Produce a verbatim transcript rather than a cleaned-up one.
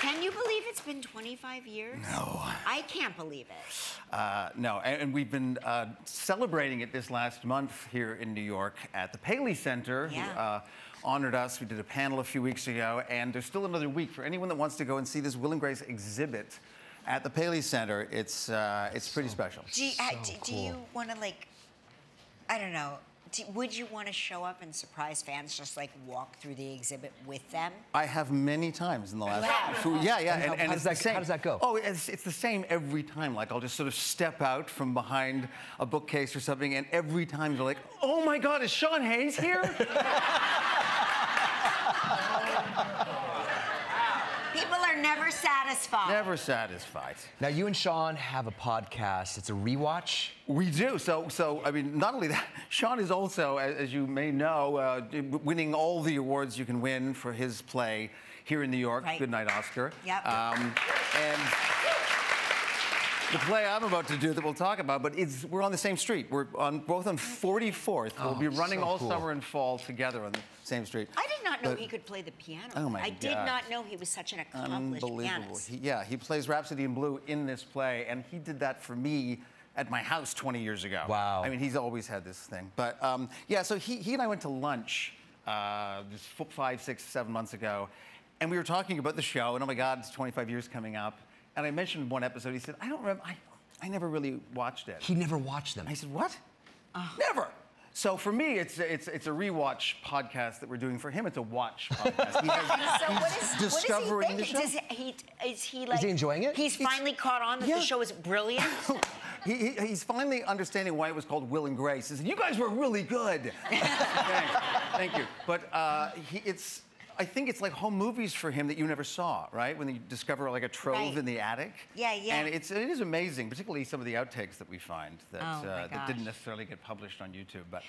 Can you believe it's been twenty-five years? No. I can't believe it. Uh, no, and, and we've been uh, celebrating it this last month here in New York at the Paley Center. Yeah. Who, uh, honored us. We did a panel a few weeks ago, and there's still another week for anyone that wants to go and see this Will and Grace exhibit at the Paley Center. It's uh, it's pretty so, special. Do you, so uh, do, cool. do you want to, like, I don't know. Do, would you want to show up and surprise fans, just like walk through the exhibit with them? I have many times in the last wow. few, yeah, yeah. And, and, and how, does that, how does that go? Oh, it's, it's the same every time. Like, I'll just sort of step out from behind a bookcase or something, and every time they're like, "Oh my God, is Sean Hayes here?" People are never satisfied. Never satisfied. Now, you and Sean have a podcast. It's a rewatch. We do. So, so I mean, not only that, Sean is also, as, as you may know, uh, winning all the awards you can win for his play here in New York, right. Goodnight Oscar. Yep. Um, and the play I'm about to do that we'll talk about, but it's, we're on the same street. We're on both on forty-fourth. Oh, we'll be running so all cool. summer and fall together on the same street. I did not know but, he could play the piano. Oh my I God. did not know he was such an accomplished pianist. He, yeah, he plays Rhapsody in Blue in this play, and he did that for me at my house twenty years ago. Wow. I mean, he's always had this thing. But um, yeah, so he, he and I went to lunch uh, just five, six, seven months ago, and we were talking about the show, and oh my God, it's twenty-five years coming up. And I mentioned one episode. He said, "I don't remember. I, I never really watched it." He never watched them. I said, "What? Uh, never." So for me, it's it's it's a rewatch podcast that we're doing. For him, it's a watch podcast. He has, so he's what is, discovering what is he thinking? Does he, he, is he like? Is he enjoying it? He's, he's finally caught on that yeah. the show is brilliant. he, he, he's finally understanding why it was called Will and Grace. He said, "You guys were really good." Thank, thank you. But uh, he, it's. I think it's like home movies for him that you never saw, right? When you discover like a trove right. in the attic. Yeah, yeah. And it's, it is amazing, particularly some of the outtakes that we find that, oh uh, that didn't necessarily get published on YouTube. But